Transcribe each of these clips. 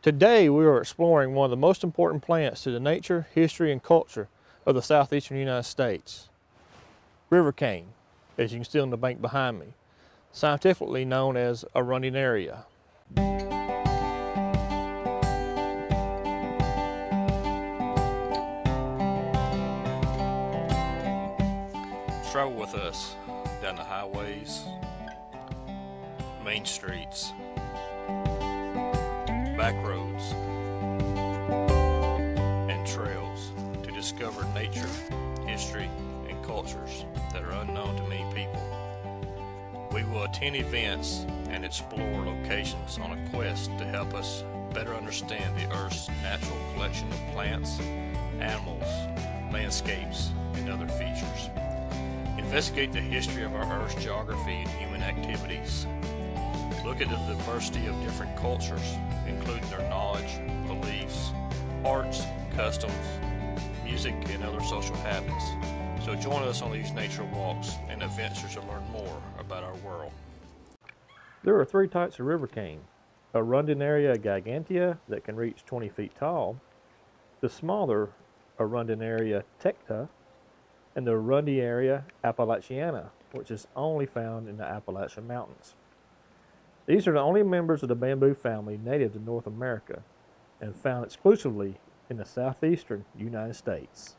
Today we are exploring one of the most important plants to the nature, history, and culture of the southeastern United States. River cane, as you can see on the bank behind me, scientifically known as Arundinaria. Travel with us down the highways, main streets, back roads, and trails to discover nature, history, and cultures that are unknown to many people. We will attend events and explore locations on a quest to help us better understand the Earth's natural collection of plants, animals, landscapes, and other features. Investigate the history of our Earth's geography and human activities. Look at the diversity of different cultures, including their knowledge, beliefs, arts, customs, music, and other social habits. So join us on these nature walks and adventures to learn more about our world. There are three types of river cane: Arundinaria gigantea, that can reach 20 feet tall, the smaller Arundinaria tecta, and the Arundinaria appalachiana, which is only found in the Appalachian Mountains. These are the only members of the bamboo family native to North America and found exclusively in the southeastern United States.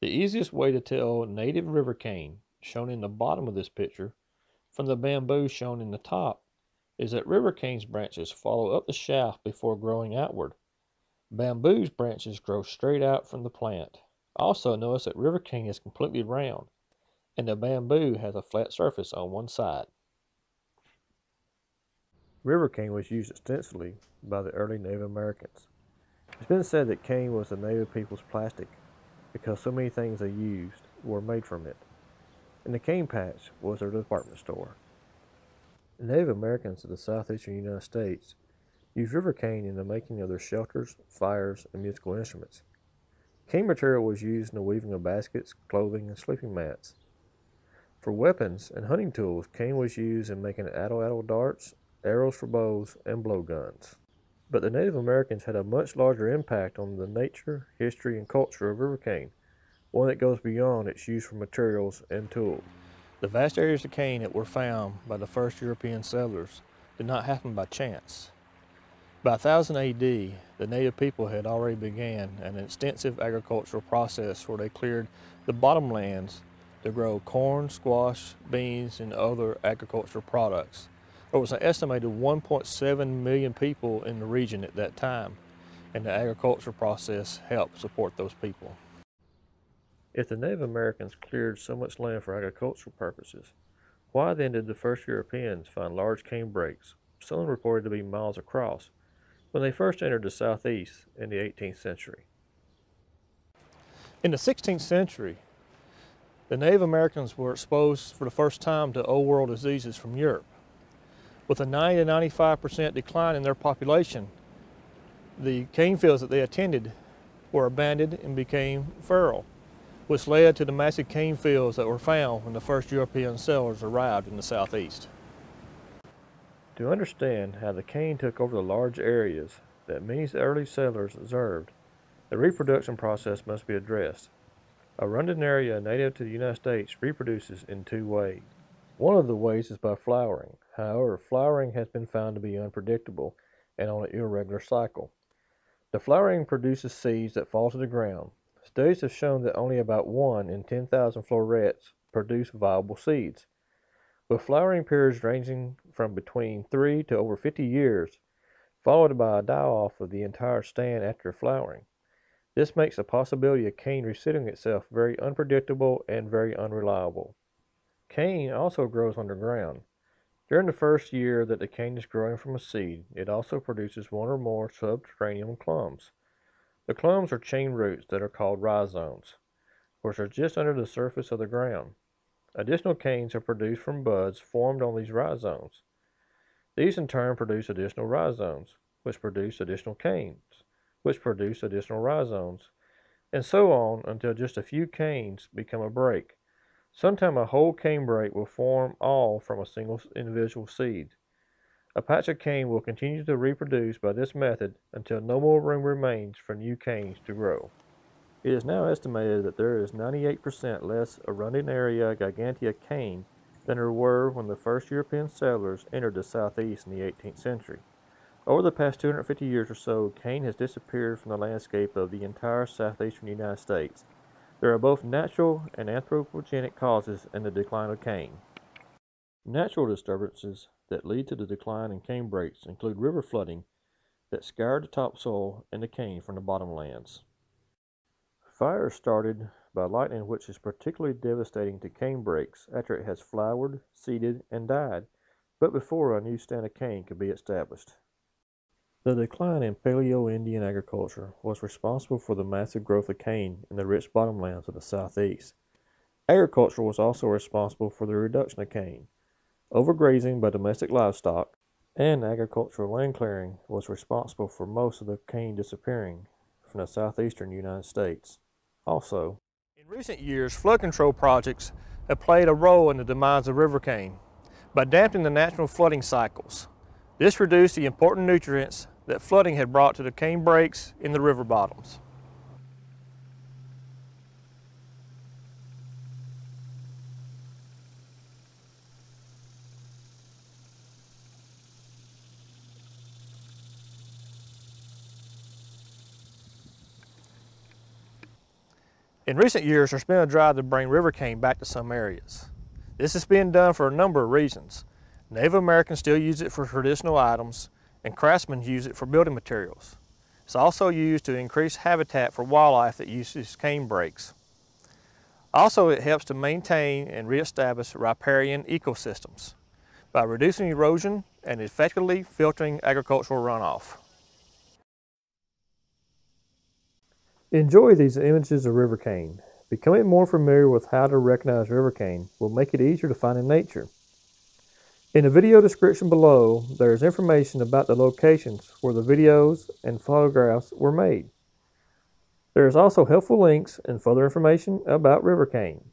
The easiest way to tell native river cane, shown in the bottom of this picture, from the bamboo shown in the top, is that river cane's branches follow up the shaft before growing outward. Bamboo's branches grow straight out from the plant. Also notice that river cane is completely round, and the bamboo has a flat surface on one side. River cane was used extensively by the early Native Americans. It's been said that cane was the Native people's plastic because so many things they used were made from it, and the cane patch was their department store. The Native Americans of the southeastern United States used river cane in the making of their shelters, fires, and musical instruments. Cane material was used in the weaving of baskets, clothing, and sleeping mats. For weapons and hunting tools, cane was used in making atlatl darts, arrows for bows, and blowguns. But the Native Americans had a much larger impact on the nature, history, and culture of river cane, one that goes beyond its use for materials and tools. The vast areas of cane that were found by the first European settlers did not happen by chance. By 1000 AD, the native people had already began an extensive agricultural process where they cleared the bottomlands to grow corn, squash, beans, and other agricultural products. There was an estimated 1.7 million people in the region at that time, and the agricultural process helped support those people. If the Native Americans cleared so much land for agricultural purposes, why then did the first Europeans find large cane brakes, some reported to be miles across, when they first entered the southeast in the 18th century? In the 16th century, the Native Americans were exposed for the first time to Old World diseases from Europe. With a 90 to 95% decline in their population, the cane fields that they attended were abandoned and became feral, which led to the massive cane fields that were found when the first European settlers arrived in the southeast. To understand how the cane took over the large areas that many early settlers observed, the reproduction process must be addressed. Arundinaria, native to the United States, reproduces in two ways. One of the ways is by flowering. However, flowering has been found to be unpredictable and on an irregular cycle. The flowering produces seeds that fall to the ground. Studies have shown that only about 1 in 10,000 florets produce viable seeds, with flowering periods ranging from between 3 to over 50 years, followed by a die-off of the entire stand after flowering. This makes the possibility of cane reseeding itself very unpredictable and very unreliable. Cane also grows underground. During the first year that the cane is growing from a seed, it also produces one or more subterranean clumps. The clumps are chain roots that are called rhizomes, which are just under the surface of the ground. Additional canes are produced from buds formed on these rhizomes. These in turn produce additional rhizomes, which produce additional canes, which produce additional rhizomes, and so on until just a few canes become a brake, Sometime a whole canebrake will form all from a single individual seed. A patch of cane will continue to reproduce by this method until no more room remains for new canes to grow. It is now estimated that there is 98% less Arundinaria gigantea cane than there were when the first European settlers entered the southeast in the 18th century. Over the past 250 years or so, cane has disappeared from the landscape of the entire southeastern United States. There are both natural and anthropogenic causes in the decline of cane. Natural disturbances that lead to the decline in canebrakes include river flooding that scoured the topsoil and the cane from the bottomlands. Fires started by lightning, which is particularly devastating to canebrakes after it has flowered, seeded, and died, but before a new stand of cane could be established. The decline in Paleo-Indian agriculture was responsible for the massive growth of cane in the rich bottomlands of the southeast. Agriculture was also responsible for the reduction of cane. Overgrazing by domestic livestock and agricultural land clearing was responsible for most of the cane disappearing from the southeastern United States. Also, in recent years, flood control projects have played a role in the demise of river cane by dampening the natural flooding cycles. This reduced the important nutrients that flooding had brought to the canebrakes in the river bottoms. In recent years, there's been a drive to bring river cane back to some areas. This is being done for a number of reasons. Native Americans still use it for traditional items, and craftsmen use it for building materials. It's also used to increase habitat for wildlife that uses canebrakes. Also, it helps to maintain and reestablish riparian ecosystems by reducing erosion and effectively filtering agricultural runoff. Enjoy these images of river cane. Becoming more familiar with how to recognize river cane will make it easier to find in nature. In the video description below, there is information about the locations where the videos and photographs were made. There is also helpful links and further information about river cane.